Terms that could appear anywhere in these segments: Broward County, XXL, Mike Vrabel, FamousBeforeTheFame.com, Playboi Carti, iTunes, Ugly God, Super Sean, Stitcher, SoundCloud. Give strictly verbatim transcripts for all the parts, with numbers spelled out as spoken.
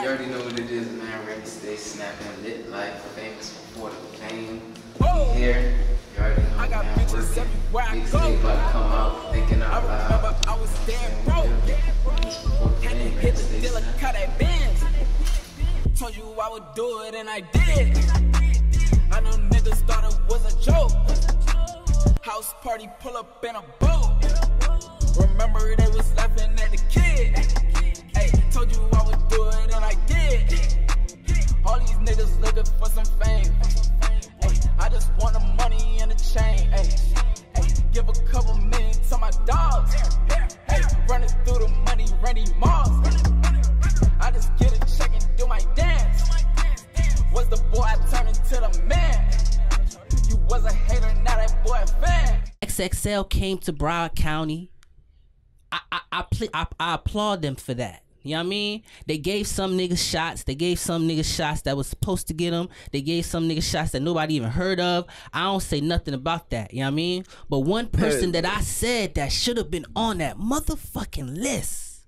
You already know what it is, man. Randy Stay Snappin', lit life, famous before the fame. We here. You already know, I got man, bitches everywhere I go. Mixtape about to come out, thinking out loud. I remember I was dead broke. Had to hit the dealer, cut that band. Told you I would do it, and I did. I know niggas thought it was a joke. House party, pull up in a boat. Remember they was laughing at the kid. Hey, told you I would do it, and I did. All these niggas looking for some fame. Ay, I just want the money and the chain. Ay, ay, give a couple million to my dogs. Ay, running through the money, Randy Moss. I just get a check and do my dance. Was the boy, I turned into the man. You was a hater, now that boy a fan. X X L came to Broward County. I I I, I, I applaud them for that. You know what I mean? They gave some niggas shots. They gave some niggas shots that was supposed to get them. They gave some niggas shots that nobody even heard of. I don't say nothing about that. You know what I mean? But one person hey. that I said that should have been on that motherfucking list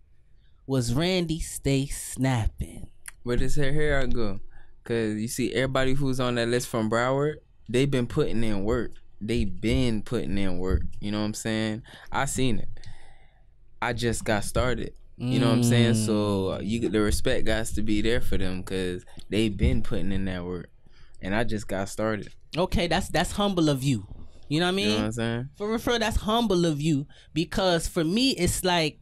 was Randy Stay Snappin'. Where this hair, here I go. Because you see, everybody who's on that list from Broward, they've been putting in work. They've been putting in work. You know what I'm saying? I seen it. I just got started. You know what I'm saying? So you, the respect gots to be there for them, because they've been putting in that work, and I just got started. Okay, that's that's humble of you. You know what I mean? You know what I'm saying? For refer, that's humble of you, because for me it's like,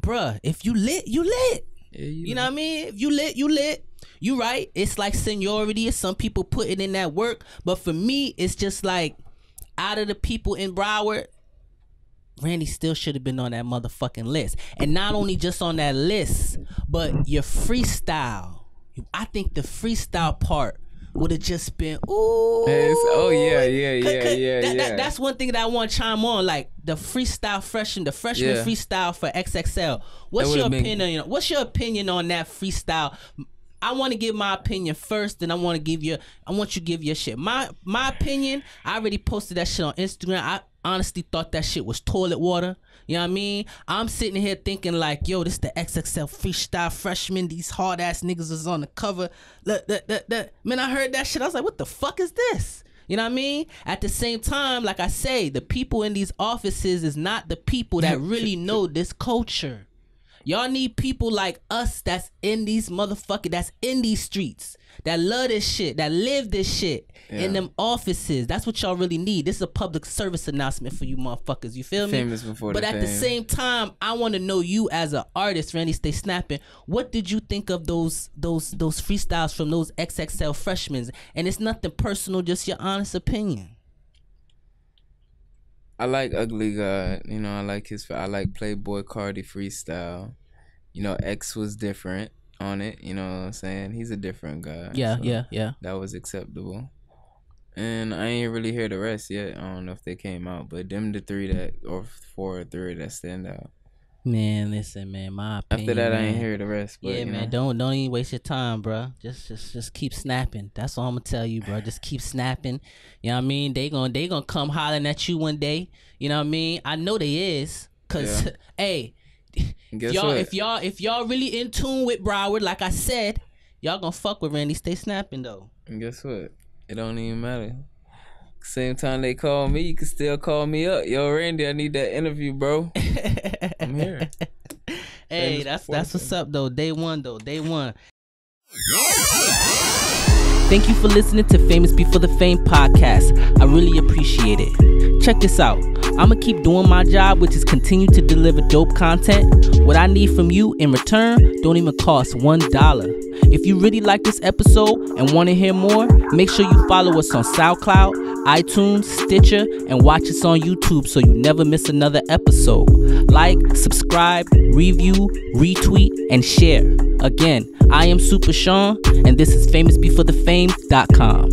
bruh, if you lit, you lit. Yeah, you, you know what I mean? If you lit, you lit. You right. It's like seniority. Some people putting in that work, but for me it's just like, out of the people in Broward, Randy still should have been on that motherfucking list. And not only just on that list, but your freestyle. I think the freestyle part would have just been, ooh. It's, oh, yeah, yeah, yeah, yeah, yeah. That, that, that's one thing that I want to chime on. Like, the freestyle freshman, the freshman yeah. freestyle for X X L. What's your opinion? Been... What's your opinion on that freestyle? I want to give my opinion first, and I want to give your, I want you to give your shit. My, my opinion, I already posted that shit on Instagram. I honestly thought that shit was toilet water. You know what I mean? I'm sitting here thinking like, yo, this the X X L freestyle freshman. These hard ass niggas is on the cover. Look, look, look, look. Man, I heard that shit. I was like, what the fuck is this? You know what I mean? At the same time, like I say, the people in these offices is not the people that really know this culture. Y'all need people like us that's in these motherfucking, that's in these streets, that love this shit, that live this shit yeah. in them offices. That's what y'all really need. This is a public service announcement for you motherfuckers. You feel me? Famous before the fame. But at the same time, I want to know you as an artist, Randy Stay Snappin'. What did you think of those those those freestyles from those X X L freshmen? And it's nothing personal, just your honest opinion. I like Ugly God, you know. I like his. I like Playboi Carti freestyle. You know, X was different on it. You know what I'm saying? He's a different guy. Yeah, so yeah, yeah. That was acceptable. And I ain't really hear the rest yet. I don't know if they came out, but them the three that, or four or three that stand out. Man, listen, man. My opinion, after that, man, I ain't hear the rest. But, yeah, man. Know. Don't don't even waste your time, bro. Just just just keep snapping. That's all I'm gonna tell you, bro. Just keep snapping. You know what I mean? They gonna they gonna come hollering at you one day. You know what I mean? I know they is, cause yeah. hey. Y'all, if y'all if y'all really in tune with Broward, like I said, y'all gonna fuck with Randy Stay Snappin' though. And guess what? It don't even matter. Same time they call me, you can still call me up. Yo, Randy, I need that interview, bro. I'm here. Hey, Famous that's that's what's up though. Day one though. Day one. Thank you for listening to Famous Before the Fame podcast. I really appreciate it. Check this out. I'm going to keep doing my job, which is continue to deliver dope content. What I need from you in return don't even cost one dollar. If you really like this episode and want to hear more, make sure you follow us on SoundCloud, iTunes, Stitcher, and watch us on YouTube so you never miss another episode. Like, subscribe, review, retweet, and share. Again, I am Super Sean, and this is Famous Before the Fame dot com.